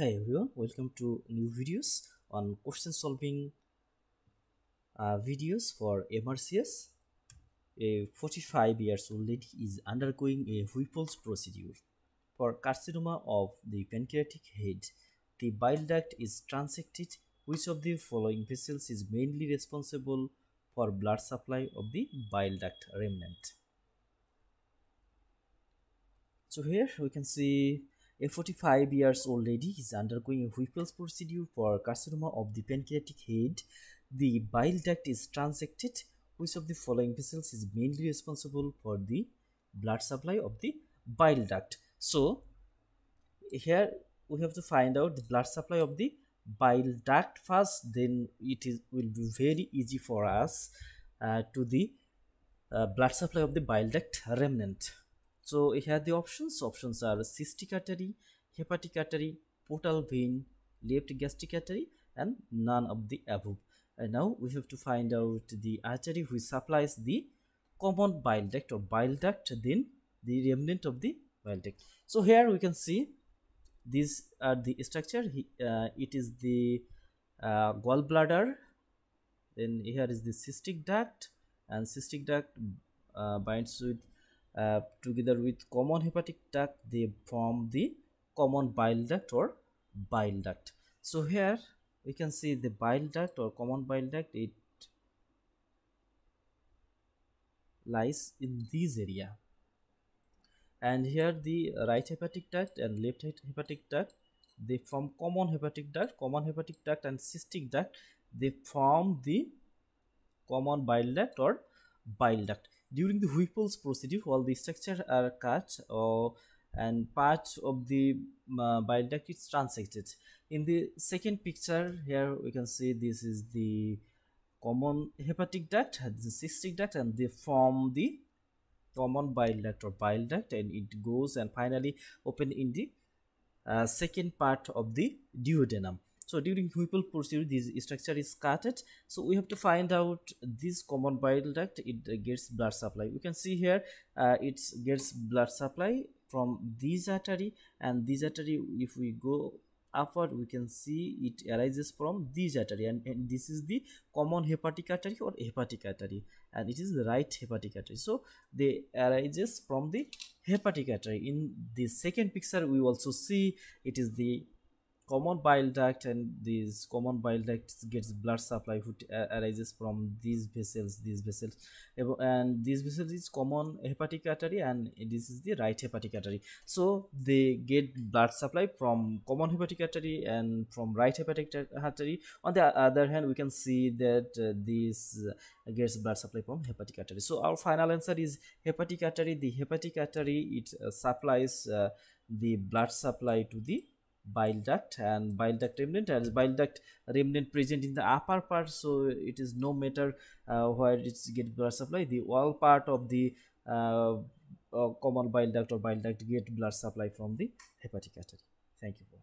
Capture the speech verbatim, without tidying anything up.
Hi everyone, welcome to new videos on question solving uh, videos for M R C S. A forty-five years old lady is undergoing a Whipple's procedure for carcinoma of the pancreatic head. The bile duct is transected. Which of the following vessels is mainly responsible for blood supply of the bile duct remnant? So here we can see a forty-five years old lady is undergoing a Whipple's procedure for carcinoma of the pancreatic head. The bile duct is transected. Which of the following vessels is mainly responsible for the blood supply of the bile duct? So here we have to find out the blood supply of the bile duct first, then it is will be very easy for us uh, to the uh, blood supply of the bile duct remnant. So here the options options are cystic artery, hepatic artery, portal vein, left gastric artery, and none of the above. And now we have to find out the artery which supplies the common bile duct or bile duct, then the remnant of the bile duct. So here we can see these are the structure. Uh, it is the uh, gallbladder, then here is the cystic duct, and cystic duct uh, binds with Uh, together with common hepatic duct. They form the common bile duct or bile duct. So here we can see the bile duct or common bile duct, it lies in this area, and here the right hepatic duct and left hepatic duct, they form common hepatic duct. Common hepatic duct and cystic duct, they form the common bile duct or bile duct. During the Whipple's procedure, while the structures are cut or, and part of the uh, bile duct is transected. In the second picture, here we can see this is the common hepatic duct, the cystic duct, and they form the common bile duct or bile duct, and it goes and finally open in the uh, second part of the duodenum. So during Whipple procedure, this structure is cut. So we have to find out this common bile duct, it gets blood supply. You can see here uh, it gets blood supply from this artery, and this artery, if we go upward, we can see it arises from this artery, and, and this is the common hepatic artery or hepatic artery, and it is the right hepatic artery. So they arises from the hepatic artery. In the second picture, we also see it is the common bile duct, and this common bile duct gets blood supply which arises from these vessels, these vessels, and this vessel is common hepatic artery, and this is the right hepatic artery. So they get blood supply from common hepatic artery and from right hepatic artery. On the other hand, we can see that uh, this uh, gets blood supply from hepatic artery. So our final answer is hepatic artery. The hepatic artery, it uh, supplies uh, the blood supply to the bile duct and bile duct remnant, and bile duct remnant present in the upper part, so it is no matter uh, where it get blood supply. The all part of the uh, uh, common bile duct or bile duct get blood supply from the hepatic artery. Thank you.